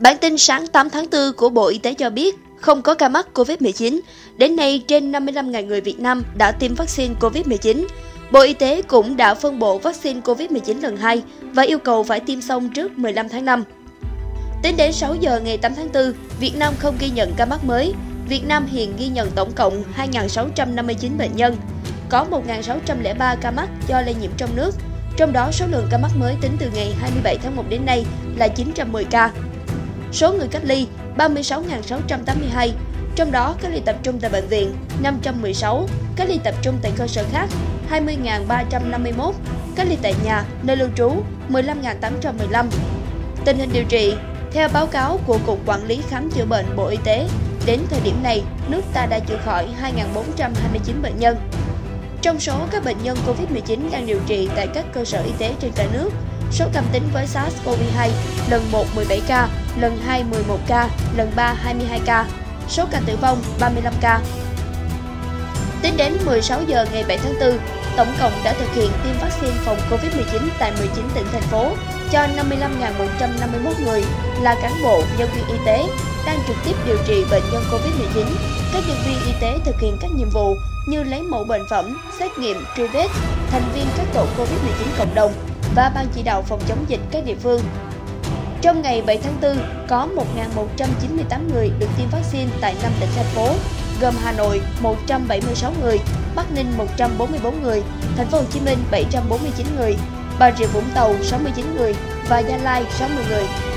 Bản tin sáng 8 tháng 4 của Bộ Y tế cho biết, không có ca mắc COVID-19. Đến nay, trên 55.000 người Việt Nam đã tiêm vaccine COVID-19. Bộ Y tế cũng đã phân bổ vaccine COVID-19 lần 2 và yêu cầu phải tiêm xong trước 15 tháng 5. Tính đến 6 giờ ngày 8 tháng 4, Việt Nam không ghi nhận ca mắc mới. Việt Nam hiện ghi nhận tổng cộng 2.659 bệnh nhân. Có 1.603 ca mắc do lây nhiễm trong nước. Trong đó, số lượng ca mắc mới tính từ ngày 27 tháng 1 đến nay là 910 ca. Số người cách ly 36.682, trong đó cách ly tập trung tại bệnh viện 516, cách ly tập trung tại cơ sở khác 20.351, cách ly tại nhà, nơi lưu trú 15.815. Tình hình điều trị, theo báo cáo của Cục Quản lý Khám chữa bệnh Bộ Y tế, đến thời điểm này, nước ta đã chữa khỏi 2.429 bệnh nhân. Trong số các bệnh nhân COVID-19 đang điều trị tại các cơ sở y tế trên cả nước, số âm tính với SARS-CoV-2 lần 1 17 ca, lần 2 11 ca, lần 3 22 ca, số ca tử vong 35 ca. Tính đến 16 giờ ngày 7 tháng 4, tổng cộng đã thực hiện tiêm vaccine phòng COVID-19 tại 19 tỉnh, thành phố cho 55.151 người là cán bộ, nhân viên y tế đang trực tiếp điều trị bệnh nhân COVID-19. Các nhân viên y tế thực hiện các nhiệm vụ như lấy mẫu bệnh phẩm, xét nghiệm, truy vết, thành viên các tổ COVID-19 cộng đồng và Ban chỉ đạo phòng chống dịch các địa phương. Trong ngày 7 tháng 4, có 1.198 người được tiêm vaccine tại 5 tỉnh, thành phố, gồm Hà Nội 176 người, Bắc Ninh 144 người, Thành phố Hồ Chí Minh 749 người, Bà Rịa Vũng Tàu 69 người và Gia Lai 60 người.